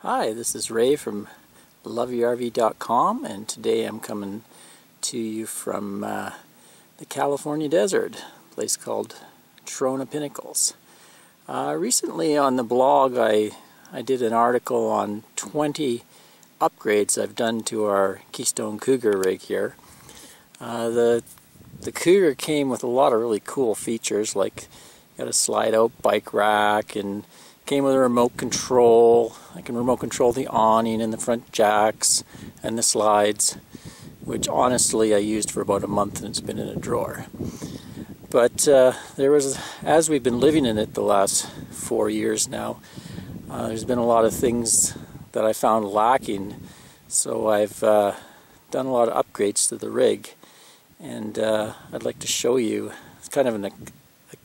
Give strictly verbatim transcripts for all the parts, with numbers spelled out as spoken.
Hi, this is Ray from Love Your R V dot com, and today I'm coming to you from uh, the California desert, a place called Trona Pinnacles. Uh, recently on the blog I, I did an article on twenty upgrades I've done to our Keystone Cougar rig here. Uh, the, the Cougar came with a lot of really cool features, like got a slide out bike rack, and came with a remote control. I can remote control the awning and the front jacks and the slides, which honestly I used for about a month and it's been in a drawer. But uh, there was, as we've been living in it the last four years now, uh, there's been a lot of things that I found lacking. So I've uh, done a lot of upgrades to the rig, and uh, I'd like to show you. It's kind of an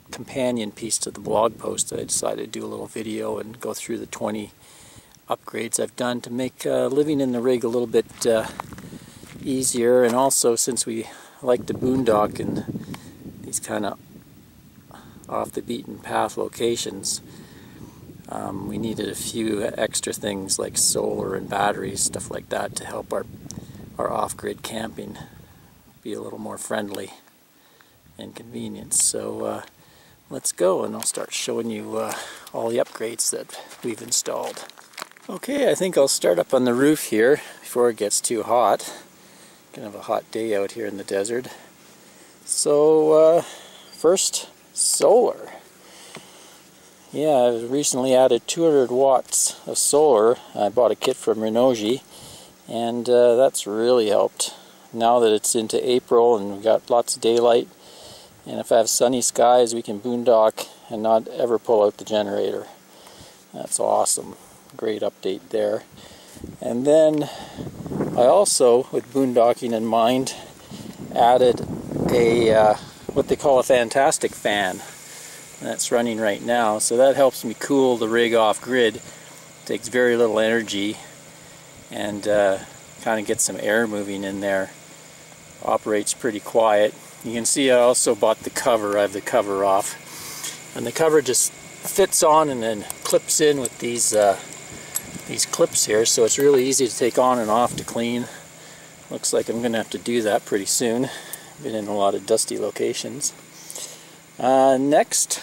companion piece to the blog post that I decided to do a little video and go through the twenty upgrades I've done to make uh, living in the rig a little bit uh, easier, and also, since we like to boondock in these kind of off the beaten path locations, um, we needed a few extra things like solar and batteries, stuff like that, to help our, our off-grid camping be a little more friendly and convenient. So uh, let's go, and I'll start showing you uh, all the upgrades that we've installed. Okay, I think I'll start up on the roof here before it gets too hot. Kind of a hot day out here in the desert. So uh, first, solar. Yeah, I recently added two hundred watts of solar. I bought a kit from Renogy, and uh, that's really helped. Now that it's into April and we've got lots of daylight, and if I have sunny skies, we can boondock and not ever pull out the generator. That's awesome. Great update there. And then I also, with boondocking in mind, added a uh, what they call a Fantastic Fan. That's running right now, so that helps me cool the rig off grid. Takes very little energy, and uh, kind of gets some air moving in there. Operates pretty quiet. You can see I also bought the cover. I have the cover off, and the cover just fits on and then clips in with these uh, these clips here, so it's really easy to take on and off to clean. Looks like I'm gonna have to do that pretty soon. Been in a lot of dusty locations. Uh, next,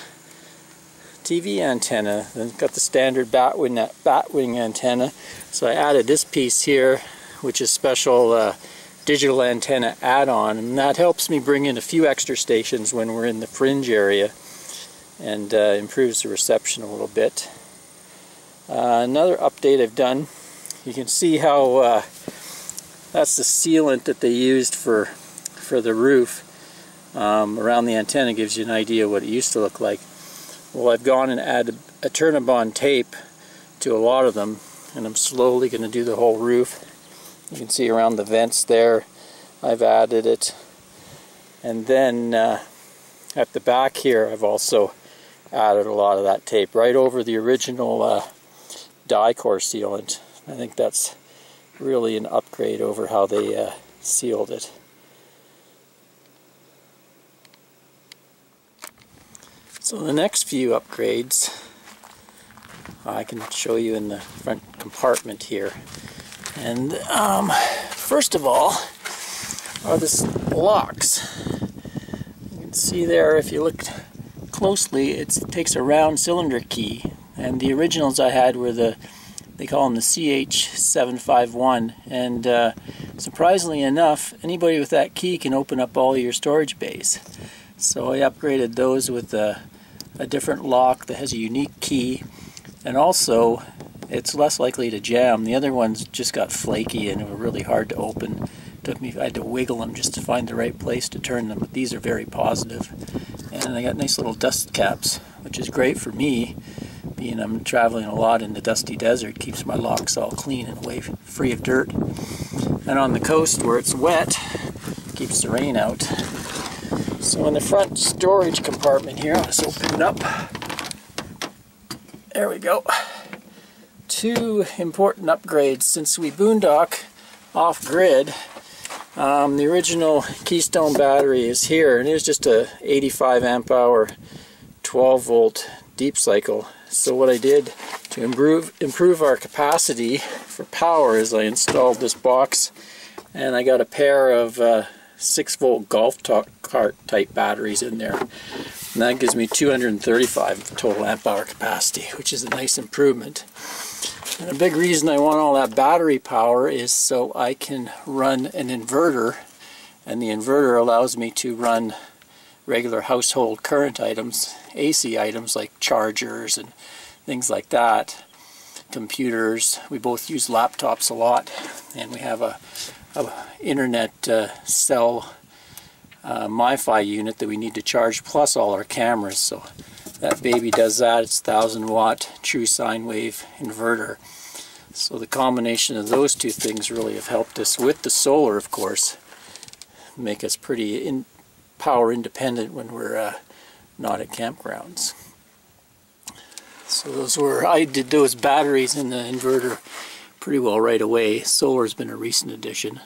T V antenna. Then got the standard batwing that batwing antenna. So I added this piece here, which is special. Uh, digital antenna add-on, and that helps me bring in a few extra stations when we're in the fringe area, and uh, improves the reception a little bit. Uh, another update I've done, you can see how uh, that's the sealant that they used for for the roof um, around the antenna. Gives you an idea what it used to look like. Well, I've gone and added a Turnabond tape to a lot of them, and I'm slowly going to do the whole roof. You can see around the vents there, I've added it. And then uh, at the back here, I've also added a lot of that tape right over the original uh, Dicor sealant. I think that's really an upgrade over how they uh, sealed it. So the next few upgrades I can show you in the front compartment here. And um, first of all are the locks. You can see there, if you look closely, it's, it takes a round cylinder key, and the originals I had were the, they call them the C H seven five one, and uh, surprisingly enough, anybody with that key can open up all your storage bays. So I upgraded those with a, a different lock that has a unique key, and also it's less likely to jam. The other ones just got flaky and were really hard to open. Took me, I had to wiggle them just to find the right place to turn them, but these are very positive. And I got nice little dust caps, which is great for me, being I'm traveling a lot in the dusty desert. Keeps my locks all clean and away, free of dirt. And on the coast where it's wet, keeps the rain out. So in the front storage compartment here, let's open it up. There we go. Two important upgrades since we boondock off-grid. Um, the original Keystone battery is here, and it was just a eighty-five amp hour twelve volt deep cycle. So what I did, To improve, improve our capacity for power is I installed this box, and I got a pair of uh, six volt golf cart type batteries in there. And that gives me two hundred thirty-five total amp hour capacity, which is a nice improvement. And a big reason I want all that battery power is so I can run an inverter, and the inverter allows me to run regular household current items, A C items like chargers and things like that, computers. We both use laptops a lot, and we have a, a internet uh, cell uh, MiFi unit that we need to charge, plus all our cameras. So that baby does that. It's one thousand watt true sine wave inverter. So the combination of those two things really have helped us with the solar, of course, make us pretty in power independent when we're uh, not at campgrounds. So those were, I did those batteries in the inverter pretty well right away. Solar's been a recent addition.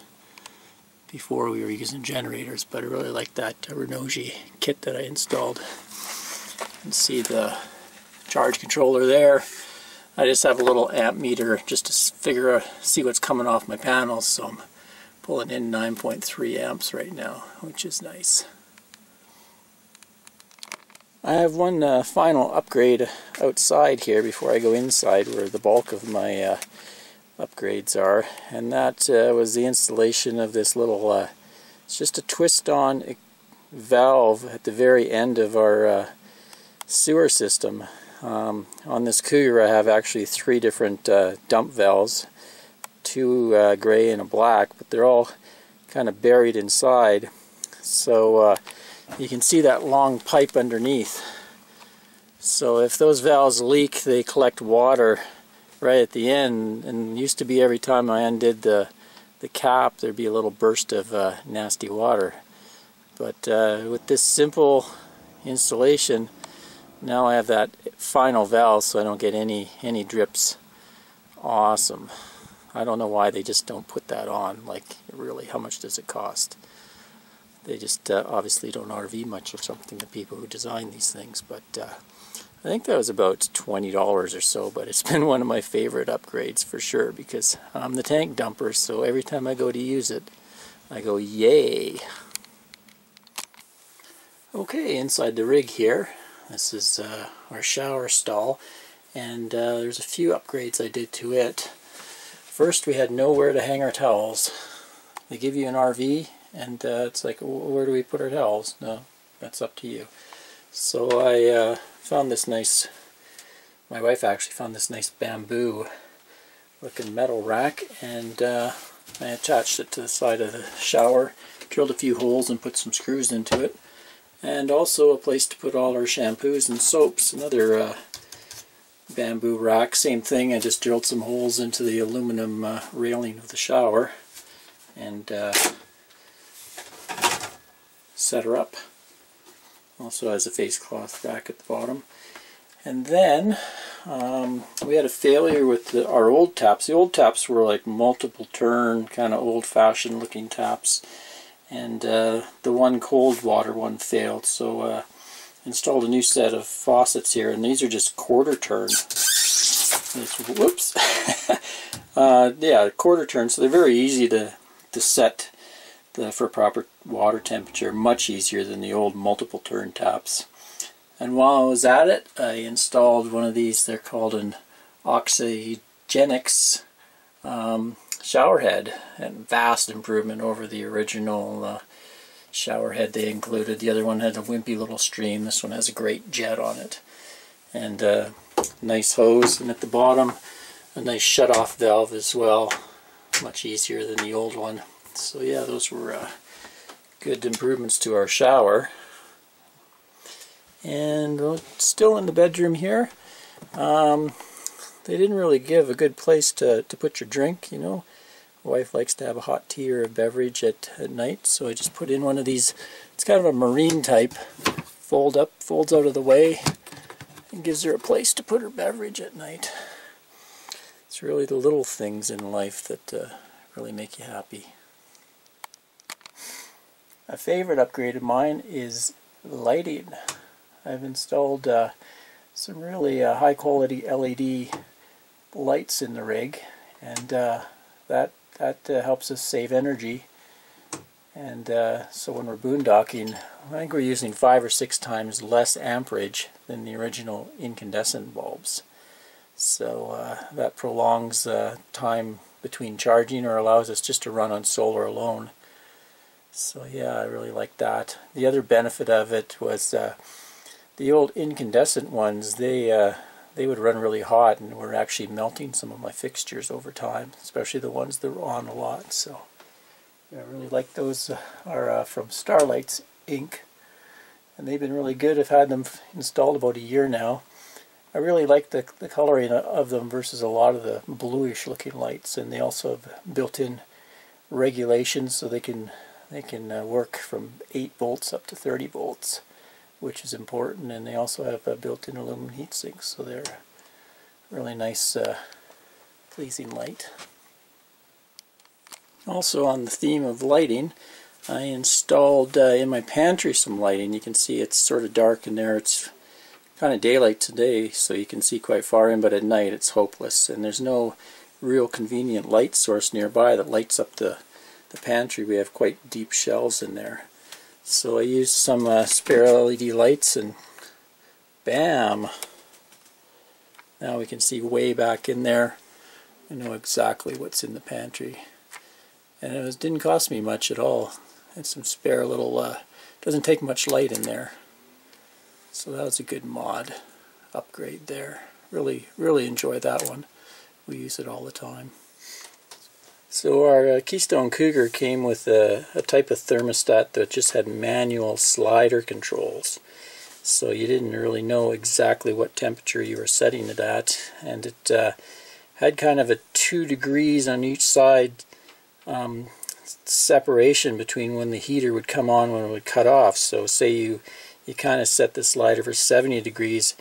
Before we were using generators, but I really like that Renogy kit that I installed. You can see the charge controller there. I just have a little amp meter just to figure out, see what's coming off my panels. So I'm pulling in nine point three amps right now, which is nice. I have one uh, final upgrade outside here before I go inside, where the bulk of my uh, upgrades are, and that uh, was the installation of this little, uh, it's just a twist-on valve at the very end of our uh, sewer system. Um, on this Cougar I have actually three different uh, dump valves, two uh, gray and a black, but they're all kind of buried inside. So uh, you can see that long pipe underneath. So if those valves leak, they collect water right at the end, and it used to be every time I undid the the cap there'd be a little burst of uh, nasty water. But uh, with this simple installation, now I have that final valve so I don't get any any drips. Awesome. I don't know why they just don't put that on. Like, really, how much does it cost? They just uh, obviously don't R V much or something, the people who design these things. But uh, I think that was about twenty dollars or so, but it's been one of my favorite upgrades for sure, because I'm the tank dumper, so every time I go to use it, I go, yay! Okay, inside the rig here, this is uh, our shower stall, and uh, there's a few upgrades I did to it. First, we had nowhere to hang our towels. They give you an R V, and uh, it's like, where do we put our towels? No, that's up to you. So I uh, found this nice, my wife actually found this nice bamboo looking metal rack, and uh, I attached it to the side of the shower, drilled a few holes and put some screws into it, and also a place to put all our shampoos and soaps, another uh, bamboo rack, same thing. I just drilled some holes into the aluminum uh, railing of the shower and uh, set her up. Also has a face cloth rack at the bottom. And then um, we had a failure with the, our old taps. The old taps were like multiple turn, kind of old-fashioned looking taps, and uh, the one cold water one failed, so uh, installed a new set of faucets here, and these are just quarter turn. These, whoops. uh, yeah, quarter turn, so they're very easy to, to set the, for proper water temperature, much easier than the old multiple turn taps. And while I was at it, I installed one of these. They're called an Oxygenics um, shower head, and vast improvement over the original uh, shower head they included. The other one had a wimpy little stream. This one has a great jet on it, and a uh, nice hose, and at the bottom a nice shut-off valve as well, much easier than the old one. So yeah, those were uh, good improvements to our shower. And uh, still in the bedroom here, um, they didn't really give a good place to, to put your drink, you know. My wife likes to have a hot tea or a beverage at, at night, so I just put in one of these. It's kind of a marine type, fold up, folds out of the way, and gives her a place to put her beverage at night. It's really the little things in life that uh, really make you happy. A favorite upgrade of mine is lighting. I've installed uh, some really uh, high quality L E D lights in the rig, and uh, that that uh, helps us save energy. And uh, so when we're boondocking, I think we're using five or six times less amperage than the original incandescent bulbs. So uh, that prolongs uh, time between charging, or allows us just to run on solar alone. So yeah, I really like that. The other benefit of it was uh, the old incandescent ones, they uh, they would run really hot and were actually melting some of my fixtures over time, especially the ones that were on a lot. So I really like those. Are uh, from Starlights Incorporated, and they've been really good. I've had them installed about a year now. I really like the, the coloring of them versus a lot of the bluish looking lights, and they also have built-in regulations, so they can they can uh, work from eight volts up to thirty volts, which is important. And they also have a built-in aluminum heat sink, so they're really nice, uh, pleasing light. Also, on the theme of lighting, I installed uh, in my pantry some lighting. You can see it's sort of dark in there. It's kind of daylight today, so you can see quite far in, but at night it's hopeless. And there's no real convenient light source nearby that lights up the, the pantry. We have quite deep shelves in there. So I used some uh, spare L E D lights, and bam! Now we can see way back in there. I know exactly what's in the pantry. And it was, didn't cost me much at all. Had some spare little, uh, doesn't take much light in there. So that was a good mod upgrade there. Really, really enjoy that one. We use it all the time. So our uh, Keystone Cougar came with a, a type of thermostat that just had manual slider controls. So you didn't really know exactly what temperature you were setting it at. And it uh, had kind of a two degrees on each side Um, separation between when the heater would come on and when it would cut off. So say you you kind of set the slider for seventy degrees,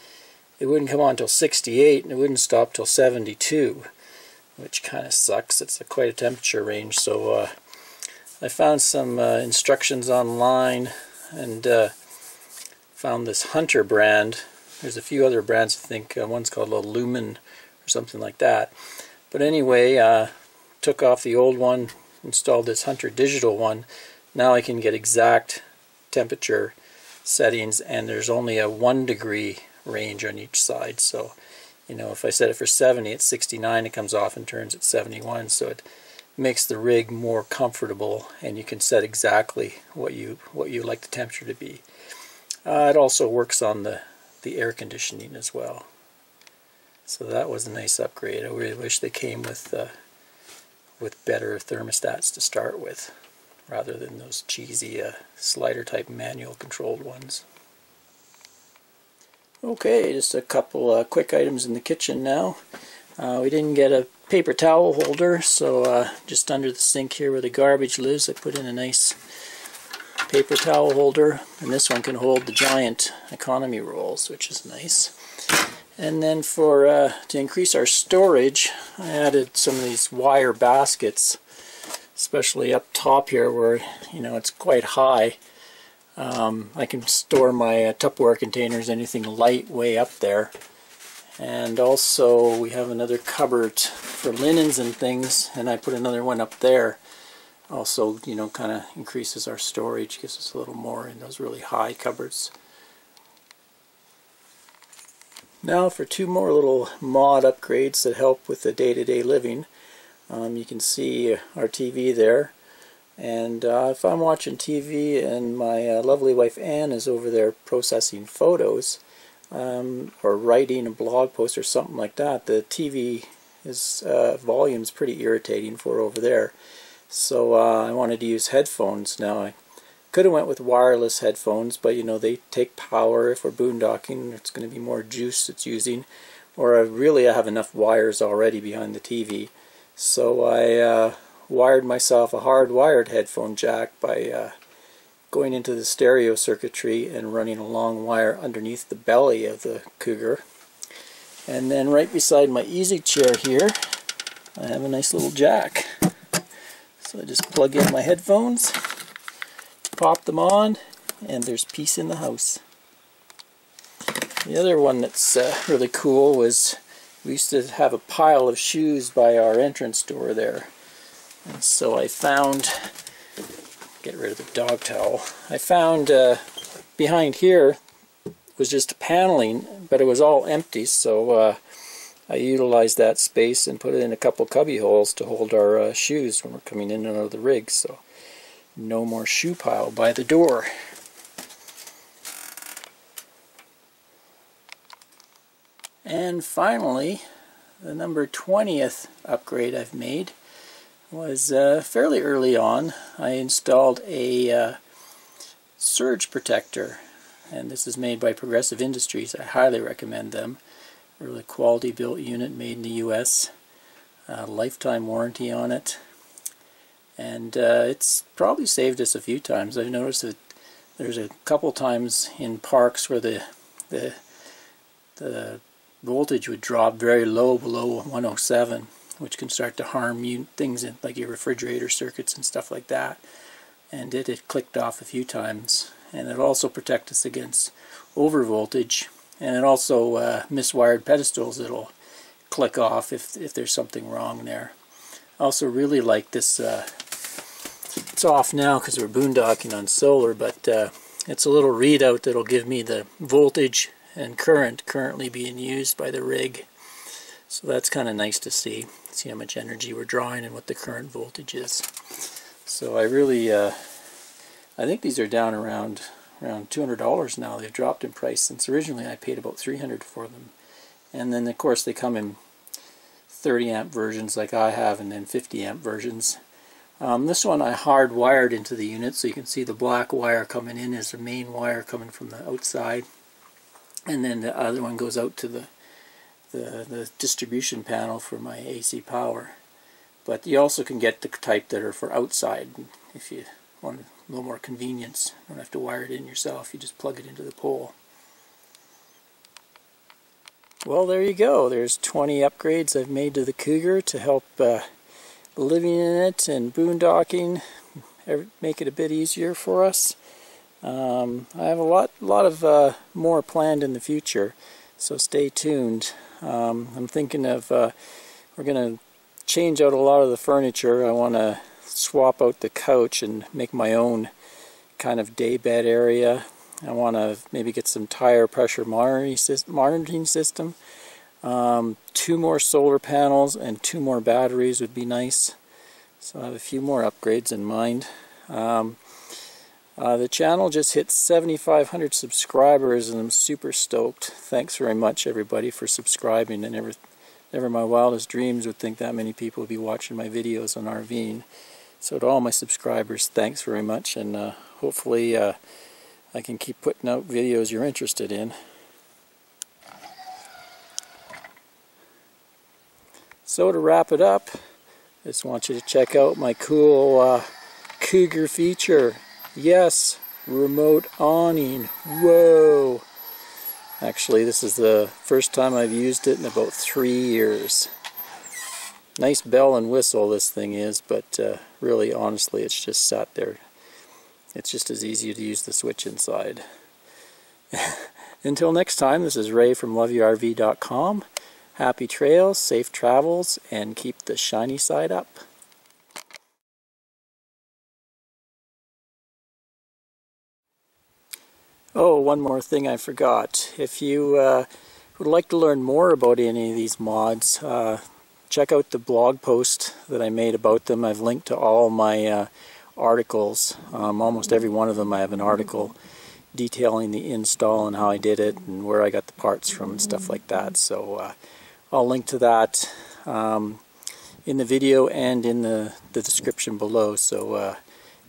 it wouldn't come on till sixty-eight, and it wouldn't stop till seventy-two, which kind of sucks. It's a, quite a temperature range. So uh, I found some uh, instructions online, and uh, found this Hunter brand. There's a few other brands, I think. Uh, one's called a Lumen or something like that. But anyway, uh, took off the old one, installed this Hunter digital one. Now I can get exact temperature settings, and there's only a one degree range on each side. So, you know, if I set it for seventy, at sixty-nine it comes off and turns at seventy-one. So it makes the rig more comfortable, and you can set exactly what you what you like the temperature to be. Uh, it also works on the the air conditioning as well. So that was a nice upgrade. I really wish they came with Uh, with better thermostats to start with, rather than those cheesy uh, slider type manual controlled ones. Okay, just a couple uh, quick items in the kitchen now. Uh, we didn't get a paper towel holder, so uh, just under the sink here where the garbage lives, I put in a nice paper towel holder, and this one can hold the giant economy rolls, which is nice. And then for uh, to increase our storage, I added some of these wire baskets, especially up top here where, you know, it's quite high. Um, I can store my uh, Tupperware containers, anything light, way up there. And also we have another cupboard for linens and things, and I put another one up there. Also, you know, kind of increases our storage, gives us a little more in those really high cupboards. Now for two more little mod upgrades that help with the day-to-day living. Um, you can see our T V there, and uh, if I'm watching T V and my uh, lovely wife Anne is over there processing photos, um, or writing a blog post or something like that, the T V is uh, volume's pretty irritating for over there. So uh, I wanted to use headphones now. I could have went with wireless headphones, but you know, they take power. If we're boondocking, it's going to be more juice it's using. Or I really I have enough wires already behind the T V, so I uh, wired myself a hardwired headphone jack by uh, going into the stereo circuitry and running a long wire underneath the belly of the Cougar. And then right beside my easy chair here, I have a nice little jack. So I just plug in my headphones, pop them on, and there's peace in the house. The other one that's uh, really cool was we used to have a pile of shoes by our entrance door there. And so I found, get rid of the dog towel, I found uh, behind here was just paneling, but it was all empty, so uh, I utilized that space and put it in a couple cubby holes to hold our uh, shoes when we're coming in and out of the rig, so no more shoe pile by the door. And finally, the number twentieth upgrade I've made was uh, fairly early on. I installed a uh, surge protector, and this is made by Progressive Industries. I highly recommend them. Really quality built unit made in the U S. Uh, lifetime warranty on it, and uh, it's probably saved us a few times. I've noticed that there's a couple times in parks where the the the voltage would drop very low below one oh seven, which can start to harm you, things in, like your refrigerator circuits and stuff like that. And it had clicked off a few times, and it also protect us against over voltage, and it also uh, miswired pedestals that'll click off if, if there's something wrong there. I also really like this, uh, it's off now because we're boondocking on solar, but uh, it's a little readout that'll give me the voltage and current currently being used by the rig. So that's kind of nice to see, see how much energy we're drawing and what the current voltage is. So I really, uh, I think these are down around around two hundred dollars now. They've dropped in price since originally I paid about three hundred dollars for them. And then of course they come in thirty amp versions like I have, and then fifty amp versions. Um, this one I hardwired into the unit, so you can see the black wire coming in is the main wire coming from the outside. And then the other one goes out to the, the the distribution panel for my A C power. But you also can get the type that are for outside if you want a little more convenience. You don't have to wire it in yourself, you just plug it into the pole. Well, there you go. There's twenty upgrades I've made to the Cougar to help uh, living in it and boondocking make it a bit easier for us. Um, I have a lot, lot of uh, more planned in the future, so stay tuned. Um, I'm thinking of uh, we're going to change out a lot of the furniture. I want to swap out the couch and make my own kind of day bed area. I want to maybe get some tire pressure monitoring system. Um, two more solar panels and two more batteries would be nice. So I have a few more upgrades in mind. Um, Uh, the channel just hit seventy-five hundred subscribers, and I'm super stoked. Thanks very much, everybody, for subscribing. And never, never in my wildest dreams would think that many people would be watching my videos on RVing. So to all my subscribers, thanks very much, and uh, hopefully uh, I can keep putting out videos you're interested in. So to wrap it up, I just want you to check out my cool uh, Cougar feature. Yes, remote awning. Whoa! Actually, this is the first time I've used it in about three years. Nice bell and whistle this thing is, but uh, really, honestly, it's just sat there. It's just as easy to use the switch inside. Until next time, this is Ray from Love Your R V dot com. Happy trails, safe travels, and keep the shiny side up. Oh, one more thing I forgot. If you uh, would like to learn more about any of these mods, uh, check out the blog post that I made about them. I've linked to all my uh, articles. Um, almost every one of them I have an article detailing the install and how I did it and where I got the parts from and stuff like that. So uh, I'll link to that um, in the video and in the, the description below. So. Uh,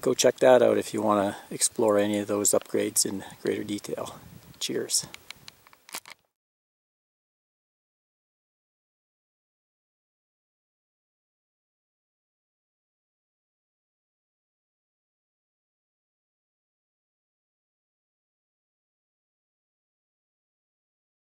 Go check that out if you want to explore any of those upgrades in greater detail. Cheers.